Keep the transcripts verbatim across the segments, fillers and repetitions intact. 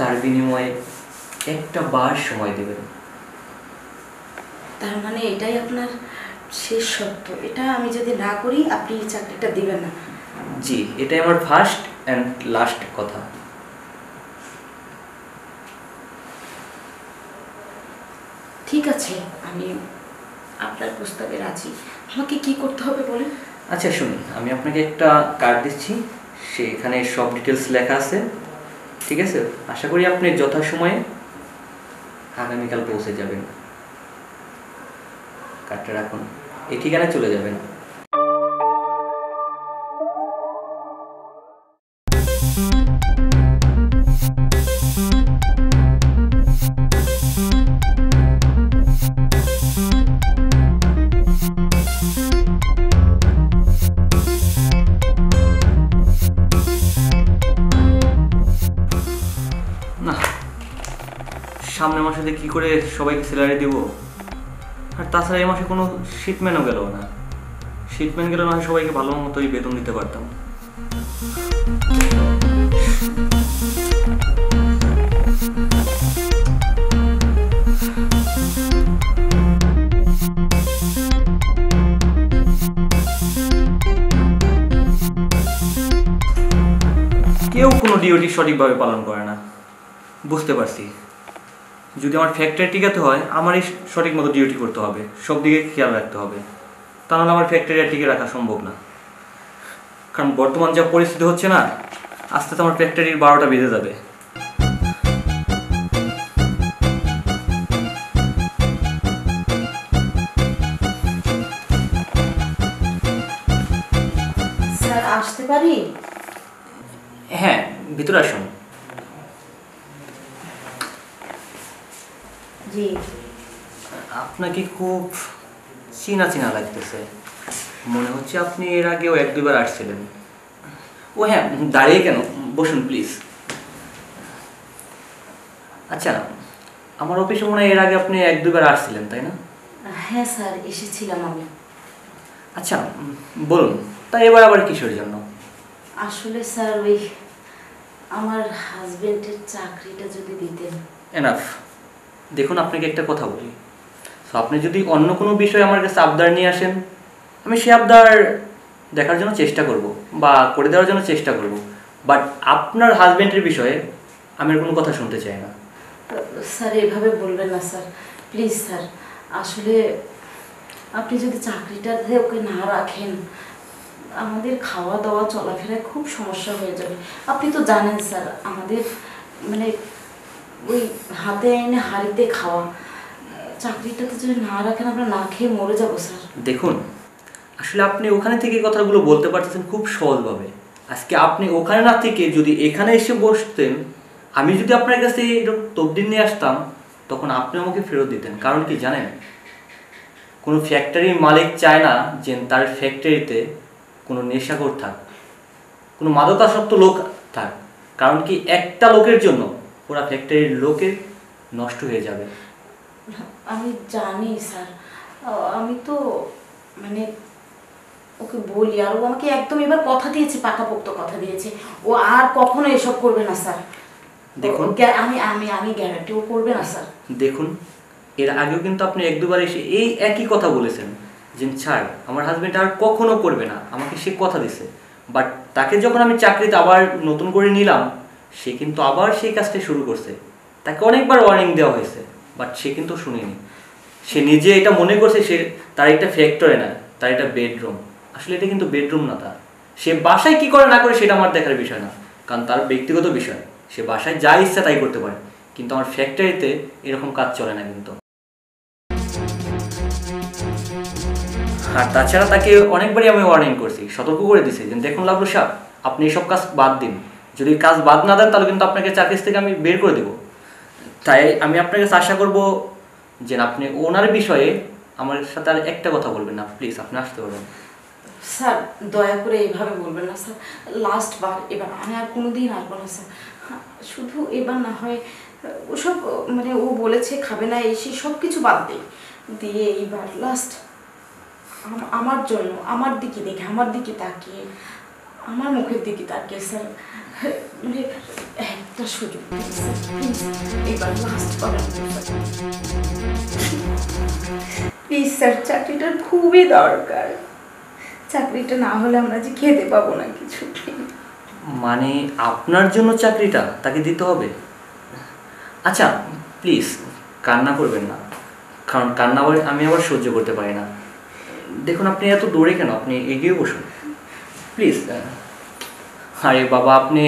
তার বিনিময়ে একটা বার সময় দিবেন। তার মানে এটাই আপনার শেষ শর্ত, এটা আমি যদি না করি আপনি চাকরিটা দিবেন না? জি, এটাই আমার ফার্স্ট এন্ড লাস্ট কথা। ঠিক আছে, আমি আপনার প্রস্তাবে রাজি। আমাকে কি করতে হবে বলেন? আচ্ছা শুনুন, আমি আপনাকে একটা কার্ড দিচ্ছি, সেখানে সব ডিটেলস লেখা আছে। ঠিক আছে, আশা করি আপনি যথাসময়ে আগামীকাল পৌঁছে যাবেন। কার্ডটা রাখুন, এই ঠিকানায় চলে যাবেন। সামনের মাসে কি করে সবাইকে স্যালারি দিব? আর তাছাড়া এই মাসে কোনো শিপমেন্টও গেল না, শিপমেন্ট গেল না, সবাইকে ভালো মতোই বেতন দিতে পারতাম। কেউ কোনো ডিউটি সঠিকভাবে পালন করে না, বুঝতে পারছি। যদি আমার ফ্যাক্টরি টিকাতে হয়, আমারই সঠিক মতো ডিউটি করতে হবে, সব দিকে খেয়াল রাখতে হবে, তা নাহলে আমার ফ্যাক্টরি আর টিকে রাখা সম্ভব না। কারণ বর্তমান যা পরিস্থিতি হচ্ছে না, আস্তে আস্তে আমার ফ্যাক্টরির বারোটা বেজে যাবে। স্যার, আসতে পারি? হ্যাঁ, ভিতরে আসুন। জি, আপনাকে খুব চিনা চিনা লাগতেছে, মনে হচ্ছে আপনি এর আগেও এক দুবার আসছিলেন। ও হ্যাঁ, দাঁড়িয়ে কেন, বসুন প্লিজ। আচ্ছা, আমার অফিসে মনে হয় এর আগে আপনি এক দুবার আসছিলেন, তাই না? হ্যাঁ স্যার, এসেছিলাম আমি। আচ্ছা বলুন, তাই এবার আবার কিসের জন্য? আসলে স্যার, ওই আমার হাজবেন্ডের চাকরিটা যদি দিতেন। এনাফ। দেখুন, আপনাকে একটা কথা বলি, সো আপনি যদি অন্য কোনো বিষয়ে আমার কাছে আবদার নিয়ে আসেন, আমি সে আবদার দেখার জন্য চেষ্টা করব বা করে দেওয়ার জন্য চেষ্টা করব, বাট আপনার হাজবেন্ডের বিষয়ে আমি কোনো কথা শুনতে চাই না। স্যার এভাবে বলবেন না স্যার, প্লিজ স্যার। আসলে আপনি যদি চাকরিটাতে ওকে না রাখেন, আমাদের খাওয়া দাওয়া চলাফেরায় খুব সমস্যা হয়ে যাবে। আপনি তো জানেন স্যার, আমাদের মানে ওই হাতে এনে হাড়িতে খাওয়া, চাকরিটাতে যদি না রাখেন আমরা না খেয়ে মরে যাবো স্যার। দেখুন, আসলে আপনি ওখানে থেকে কথাগুলো বলতে পারতেছেন খুব সহজভাবে। আজকে আপনি ওখানে না থেকে যদি এখানে এসে বসতেন, আমি যদি আপনার কাছে তবদিন নিয়ে আসতাম, তখন আপনি আমাকে ফেরত দিতেন। কারণ কি জানেন, কোনো ফ্যাক্টরির মালিক চায় না যে তার ফ্যাক্টরিতে কোনো নেশাখোর থাক, কোনো মাদকাসক্ত লোক থাক। কারণ কি, একটা লোকের জন্য পুরা ফ্যাক্টরির লোকে নষ্ট হয়ে যাবে। আমি জানি স্যার, আমি তো মানে ওকে বলি, আর ও আমাকে একদম এবার কথা দিয়েছে, পাকাপোক্ত কথা দিয়েছে, ও আর কখনো এসব করবে না স্যার। দেখুন, আমি আমি আমি গ্যারান্টি ও করবে না স্যার। দেখুন, এর আগেও কিন্তু আপনি এক দুবার এসে এই একই কথা বলেছেন যে ছাড়, আমার হাজবেন্ড আর কখনো করবে না, আমাকে সে কথা দিয়েছে। বাট তাকে যখন আমি চাকরিতে আবার নতুন করে নিলাম, সে কিন্তু আবার সেই কাজটা শুরু করছে। তাকে অনেকবার ওয়ার্নিং দেওয়া হয়েছে, বাট সে কিন্তু শুনেনি। সে নিজে এটা মনে করছে সে তার একটা ফ্যাক্টরি না, তার একটা বেডরুম। আসলে এটা কিন্তু বেডরুম না তার। সে বাসায় কি করে না করে সেটা আমার দেখার বিষয় না, কারণ তার ব্যক্তিগত বিষয়, সে বাসায় যা ইচ্ছা তাই করতে পারে। কিন্তু আমার ফ্যাক্টরিতে এরকম কাজ চলে না কিন্তু। আর তাছাড়া তাকে অনেকবারই আমি ওয়ার্নিং করছি, সতর্ক করে দিয়েছি যে দেখুন লাবলু সাহেব, আপনি এসব কাজ বাদ দিন, যদি কাজ বাদ না দেন তাহলে কিন্তু আপনাকে চাকরি থেকে আমি বের করে দেবো। তাই আমি আপনার কাছে আশা করবো যে আপনি ওনার বিষয়ে আমার সাথে আর একটা কথা বলবেন না, প্লিজ। আপনি আসতে পারবেন স্যার, দয়া করে এইভাবে বলবেন না স্যার, লাস্ট বার, এবার আমি আর কোনো দিন আসবো না স্যার। শুধু এবার না হয় ওসব মানে ও বলেছে খাবে না, এই সে সব কিছু বাদ দেয় দিয়ে এইবার লাস্ট আমার জন্য, আমার দিকে দেখে, আমার দিকে তাকিয়ে, আমার মুখের দিকে তাকিয়ে স্যার, মানে Proszę, please sir, চাকরিটার খুবই দরকার। চাকরিটা না হলে আমরা যে খেতে পাবো না কিছু। মানে আপনার জন্য চাকরিটা তাকে দিতে হবে? আচ্ছা প্লিজ কান্না করবেন না, কারণ কান্না আমি আবার সহ্য করতে পারি না। দেখুন আপনি এত দৌড়ে কেন, আপনি এগিয়ে বসুন প্লিজ। আরে বাবা আপনি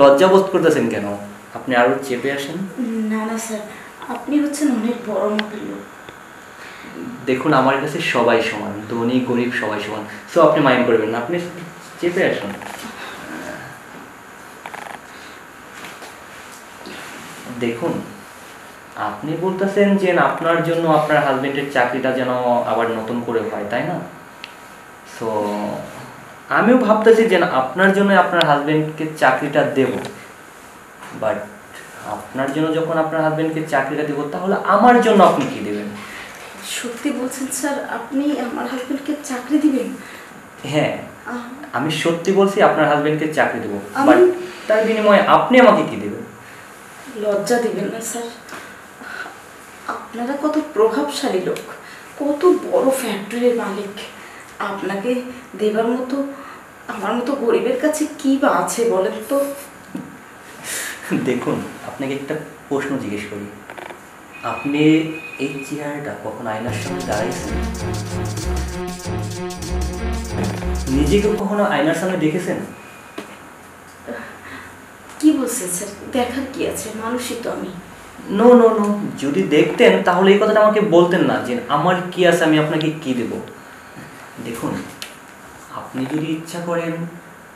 লজ্জা বোধ করতেছেন কেন, আপনি আরো চেপে আসেন। না না স্যার, আপনি হচ্ছেন অনেক বড় মাপের লোক। দেখুন আমার কাছে সবাই সমান, ধনী গরিব সবাই সমান, সো আপনি মাইন্ড করবেন না, আপনি চেপে আসুন। দেখুন আপনি বলতেছেন যে আপনার জন্য আপনার হাজবেন্ডের চাকরিটা যেন আবার নতুন করে হয়, তাই না? সো আমিও ভাবতেছি যে আপনার জন্য আপনার হাজবেন্ডকে চাকরিটা দেব, বাট আপনার জন্য যখন আপনার হাজবেন্ডকে চাকরিটা দেব তাহলে আমার জন্য আপনি কি দেবেন? সত্যি বলছেন স্যার, আপনি আমার হাজবেন্ডকে চাকরি দিবেন? হ্যাঁ আমি সত্যি বলছি, আপনার হাজবেন্ডকে চাকরি দেব, বাট তার বিনিময়ে আপনি আমাকে কি দেবেন? লজ্জা দিবেন না স্যার, আপনারা কত প্রভাবশালী লোক, কত বড় ফ্যাক্টরির মালিক, আপনাকে দেবার মতো আমার মতো গরিবের কাছে কি বা আছে বলেন তো। দেখুন আপনাকে একটা প্রশ্ন জিজ্ঞেস করি, আপনি এই চেহারাটা কখন আয়নার সামনে দাঁড়িয়েছেন? নিজেকে কখনো আয়নার সামনে দেখেছেন? কি বলছেন স্যার, দেখার কি আছে, মানুষই তো আমি। নো নো নো, যদি দেখতেন তাহলে এই কথাটা আমাকে বলতেন না যে আমার কি আছে, আমি আপনাকে কি দেবো। দেখুন আপনি যদি ইচ্ছা করেন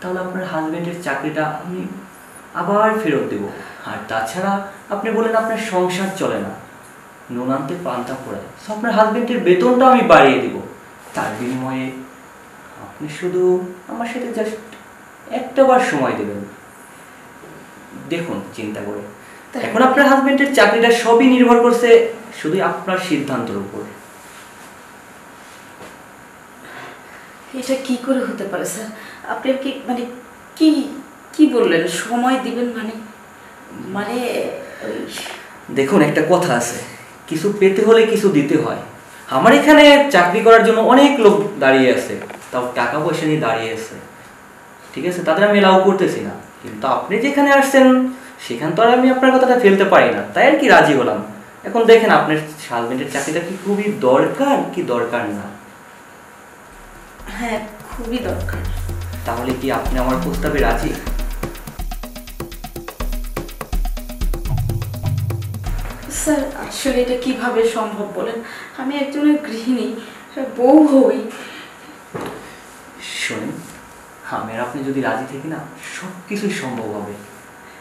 তাহলে আপনার হাজবেন্ডের চাকরিটা আমি আবার ফেরত দেব, আর তাছাড়া আপনি বলেন আপনার সংসার চলে না, নুন আনতে পান্তা পোড়ায়, সো আপনার হাজবেন্ডের বেতনটা আমি বাড়িয়ে দেব। তার বিনিময়ে আপনি শুধু আমার সাথে জাস্ট একটাবার সময় দেবেন। দেখুন চিন্তা করে, এখন আপনার হাজবেন্ডের চাকরিটা সবই নির্ভর করছে শুধু আপনার সিদ্ধান্তের উপর। এটা কি করে হতে পারে স্যার, আপনি কি মানে কি কি বললেন সময় দিবেন মানে? মানে দেখুন একটা কথা আছে, কিছু পেতে হলে কিছু দিতে হয়। আমার এখানে চাকরি করার জন্য অনেক লোক দাঁড়িয়ে আছে, তাও টাকা পয়সা নিয়ে দাঁড়িয়ে আছে, ঠিক আছে, তাদের আমি এলাও করতেছি না, কিন্তু আপনি যেখানে আসছেন সেখান তো আর আমি আপনার কথাটা ফেলতে পারি না, তাই আর কি রাজি হলাম। এখন দেখেন আপনার হাজবেন্ডের চাকরিটা কি খুবই দরকার কি দরকার না? হ্যাঁ খুবই দরকার। তাহলে কি আপনি আমার প্রস্তাবে রাজি? স্যার আসলে এটা কিভাবে সম্ভব বলেন, আমি একজন গৃহিণী বউ হই। শুনুন আমার আপনি যদি রাজি থাকি না সব কিছুই সম্ভব হবে,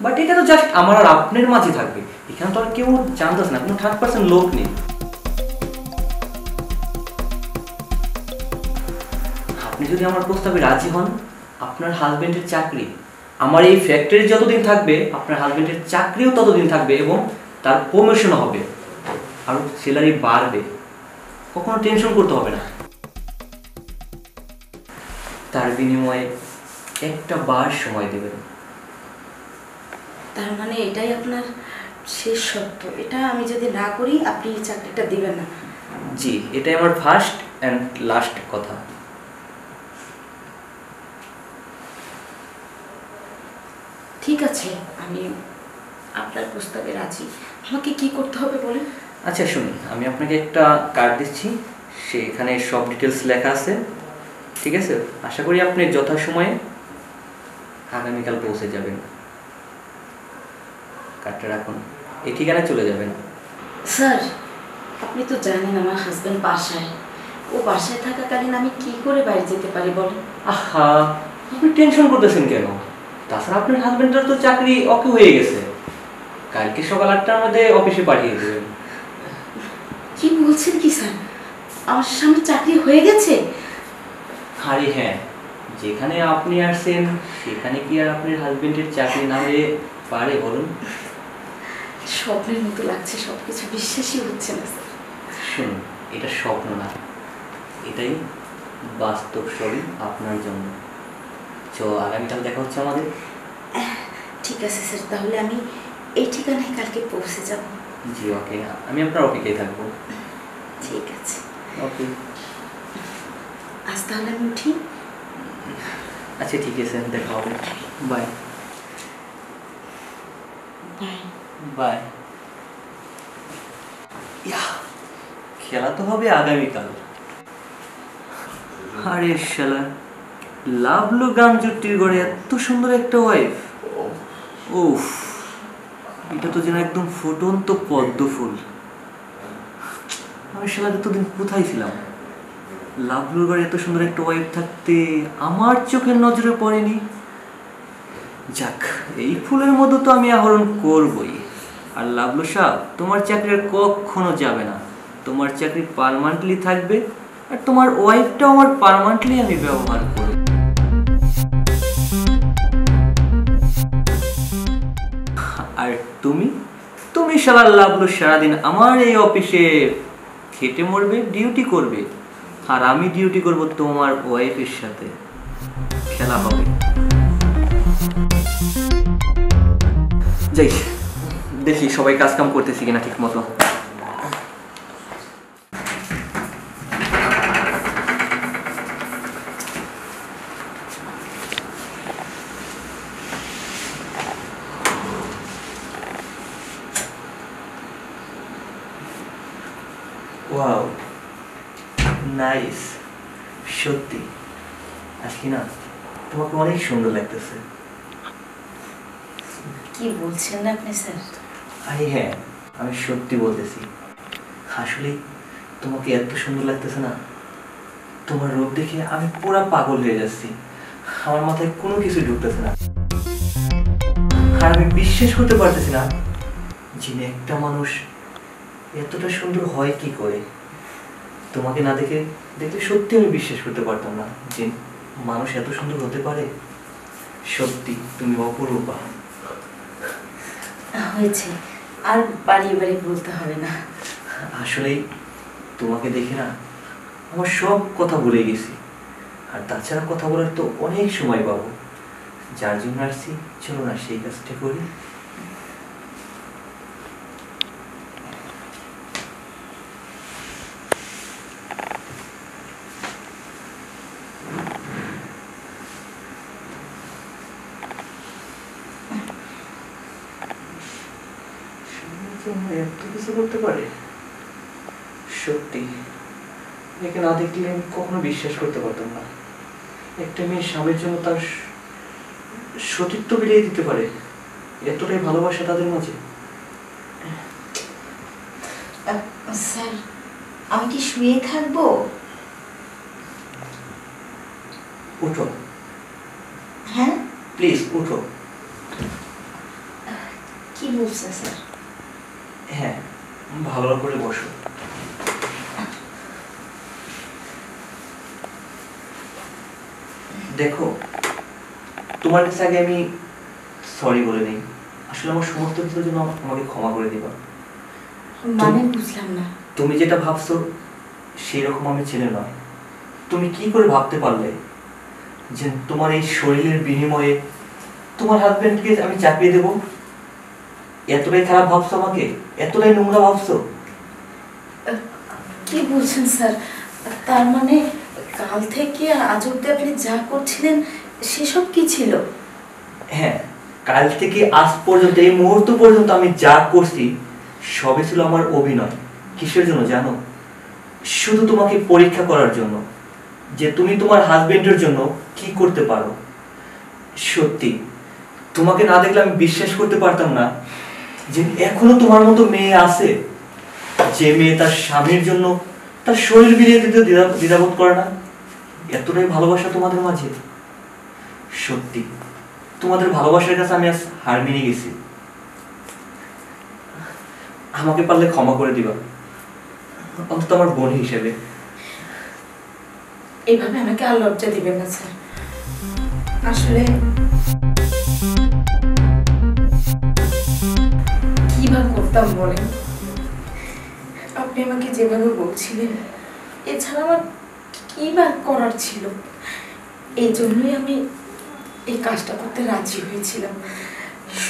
বাট এটা তো জাস্ট আমার আর আপনার মাঝে থাকবে, এখানে তো আর কেউ জানতেছ না, কোনো থার্ড পার্সন লোক নেই। আপনি যদি আমার প্রস্তাবে রাজি হন, আপনার হাজবেন্ডের চাকরি আমার এই ফ্যাক্টরি যতদিন থাকবে আপনার হাজবেন্ডের চাকরিও ততদিন থাকবে, এবং তার প্রমোশন হবে আর স্যালারি বাড়বে, কখনো টেনশন করতে হবে না। তার বিনিময়ে একটা বার সময় দেবেন। তার মানে এটাই আপনার শেষ শর্ত, এটা আমি যদি না করি আপনি এই চাকরিটা দিবেন না? জি এটাই আমার ফার্স্ট অ্যান্ড লাস্ট কথা। ঠিক আছে আমি আপনার প্রস্তাবে রাজি, আমাকে কি করতে হবে বলেন? আচ্ছা শুনুন, আমি আপনাকে একটা কার্ড দিচ্ছি, সেখানে সব ডিটেলস লেখা আছে, ঠিক আছে? আশা করি আপনি যথাসময়ে আগামীকাল পৌঁছে যাবেন। কার্ডটা রাখুন, এই ঠিকানায় চলে যাবেন। স্যার আপনি তো জানেন আমার হাজব্যান্ড বাসায়, ও বাসায় থাকাকালীন আমি কি করে বাইরে যেতে পারি বলেন? আহা আপনি টেনশন করতেছেন কেন, তাছাড়া আপনার হাজবেন্ডের তো চাকরি অকে হয়ে গেছে, কালকে সকাল আটটার মধ্যে অফিসে পাঠিয়ে দেবেন। কি বলছেন কি স্যার, আমার সামনে চাকরি হয়ে গেছে? আরে হ্যাঁ, যেখানে আপনি আসছেন সেখানে কি আর আপনার হাজবেন্ডের চাকরি না হয়ে পারে বলুন? স্বপ্নের মতো লাগছে, সব কিছু বিশ্বাসই হচ্ছে না স্যার। শুনুন এটা স্বপ্ন না, এটাই বাস্তব ছবি আপনার জন্য। চল আগামীকাল দেখা হচ্ছে আমাদের। ठीक है सर তাহলে আমি এই ঠিকানায় কালকে পৌঁছে যাব। জি ওকে আমি আপনার অপেক্ষায় থাকব। ঠিক আছে ওকে আজ তাহলে আমি উঠি। अच्छा ठीक है सर देखा होगा बाय बाय बाय या खेला तो হবে আগামীকাল। আরে শালা লাভলু গান জুটির গড়ে এত সুন্দর একটা ওয়াইফ উফ এটা তো যেন একদম ফুটন্ত পদ্ম ফুল। আমি শালা এতদিন কোথায় ছিলাম? লাভলুর গড়ে এত সুন্দর একটা ওয়াইফ থাকতে আমার চোখের নজরে পড়েনি। যাক এই ফুলের মধ্যে তো আমি আহরণ করবই। আর লাভলু সাহেব তোমার চাকরি কখনো যাবে না, তোমার চাকরি পার্মানেন্টলি থাকবে আর তোমার ওয়াইফটাও আমার পার্মানেন্টলি আমি ব্যবহার করব। আর তুমি তুমি শালা লাভলু সারাদিন আমার এই অফিসে খেটে মরবে ডিউটি করবে আর আমি ডিউটি করব তোমার ওয়াইফের সাথে। খেলা হবে। যাই দেখি সবাই কাজ কাম করতেছি কিনা ঠিক মতো। ওয়াও নাইস সত্যি আজকে না তোমাকে অনেক সুন্দর লাগতেছে। কি বলছেন আপনি স্যার? আরে হ্যাঁ আমি সত্যি বলতেছি আসলে তোমাকে এত সুন্দর লাগতেছে না, তোমার রূপ দেখে আমি পুরা পাগল হয়ে যাচ্ছি। আমার মাথায় কোনো কিছু ঢুকতেছে না আর আমি বিশ্বাস করতে পারতেছি না যিনি একটা মানুষ এতটা সুন্দর হয় কি করে। তোমাকে না দেখে দেখলে সত্যি আমি বিশ্বাস করতে পারতাম না যে মানুষ এত সুন্দর হতে পারে। সত্যি তুমি অপরূপ। হয়েছে আর বাড়িয়ে বাড়িয়ে বলতে হবে না। আসলে তোমাকে দেখে না আমার সব কথা ভুলে গেছি আর তাছাড়া কথা বলার তো অনেক সময় পাবো যার জন্য আসছি। চলো না সেই কাজটা করি। সত্যি একে না দেখলে আমি কখনো বিশ্বাস করতে পারতাম না একটা মেয়ে স্বামীর জন্য তার সতীত্ব বিলিয়ে দিতে পারে। এতটাই ভালোবাসা তাদের মাঝে। স্যার আমি কি শুয়ে থাকবো? উঠো। হ্যাঁ প্লিজ উঠো। কি বলছেন স্যার? হ্যাঁ ভালো করে বসো। দেখো তোমার কাছে আগে আমি সরি বলে নেই। আসলে আমার সমস্ত কিছুর জন্য আমাকে ক্ষমা করে দিবা। মানে বুঝলাম না। তুমি যেটা ভাবছো সেই রকম আমি ছেলে নয়। তুমি কি করে ভাবতে পারলে যে তোমার এই শরীরের বিনিময়ে তোমার হাজবেন্ডকে আমি চাপিয়ে দেবো? এতটাই খারাপ ভাবছো আমাকে? এতটাই নোংরা ভাবছো? কি বলছেন স্যার? তার মানে কাল থেকে আজ অবধি আপনি যা করছিলেন সেসব কি ছিল? হ্যাঁ কাল থেকে আজ পর্যন্ত এই মুহূর্ত পর্যন্ত আমি যা করছি সবই ছিল আমার অভিনয়। কিসের জন্য জানো? শুধু তোমাকে পরীক্ষা করার জন্য যে তুমি তোমার হাজবেন্ডের জন্য কি করতে পারো। সত্যি তোমাকে না দেখলে আমি বিশ্বাস করতে পারতাম না যে এখনো তোমার মতো মেয়ে আছে যে মেয়ে তার স্বামীর জন্য তার শরীর বিলিয়ে দিতে দ্বিধাবোধ করে না। এতটাই ভালোবাসা তোমাদের মাঝে। সত্যি তোমাদের ভালোবাসার কাছে আমি আজ হার মেনে গেছি। আমাকে পারলে ক্ষমা করে দিবা অন্তত আমার বোন হিসেবে। এইভাবে আমাকে আর লজ্জা দিবেন না স্যার। আসলে কিভাবে করতাম বলেন? আপনি আমাকে যেভাবে বলছিলেন এছাড়া আমার কি বা করার ছিল? এই জন্যই আমি এই কাজটা করতে রাজি হয়েছিলাম।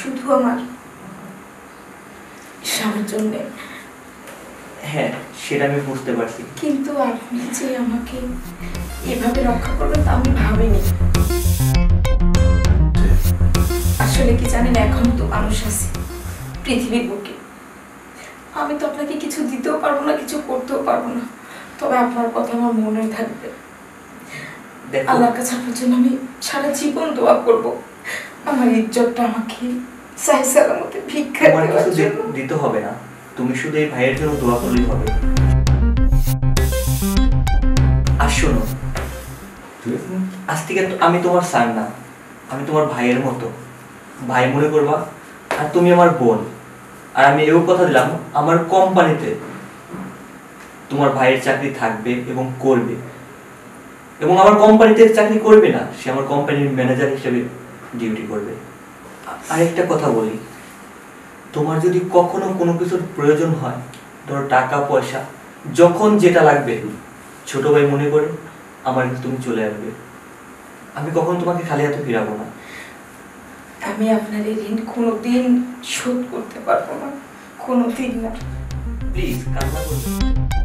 शुधु आमार ईश्वरेर जन्य हाँ सेटा आमि बुझते पारछि किन्तु आपनि जे आमाके एभावे रक्षा करबेन ता आमि भाबिनि आसले कि जानेन एखन तो मानुष आछि पृथिबीर बुके आमि तो आपनाके किछु दितेও পারবো না किछु করতেও পারবো না তবে আপনার কথা আমার মনে থাকবে আল্লাহর কাছে আপনার জন্য আমি সারা জীবন দোয়া করব আমার ইজ্জতটা আমাকে सही सलामत ভিক্ষা দিতে হবে না তুমি শুধু এই ভাইয়ের জন্য দোয়া করলেই হবে আর শোনো তুমি আজ থেকে আমি তোমার সান না আমি তোমার ভাইয়ের মতো ভাই মনে করবা আর তুমি আমার বোন আর আমি এও কথা দিলাম আমার কোম্পানিতে তোমার ভাইয়ের চাকরি থাকবে এবং করবে এবং আমার কোম্পানিতে চাকরি করবে না সে আমার কোম্পানির ম্যানেজার হিসেবে ডিউটি করবে আর একটা কথা বলি তোমার যদি কখনো কোনো কিছুর প্রয়োজন হয় ধর টাকা পয়সা যখন যেটা লাগবে ছোট ভাই মনে করে আমার কাছে তুমি চলে আসবে আমি কখনো তোমাকে খালি হাতে ফিরাবো না আমি আপনার এই ঋণ কোনোদিন শোধ করতে পারবো না কোনোদিন না প্লিজ কান্না করো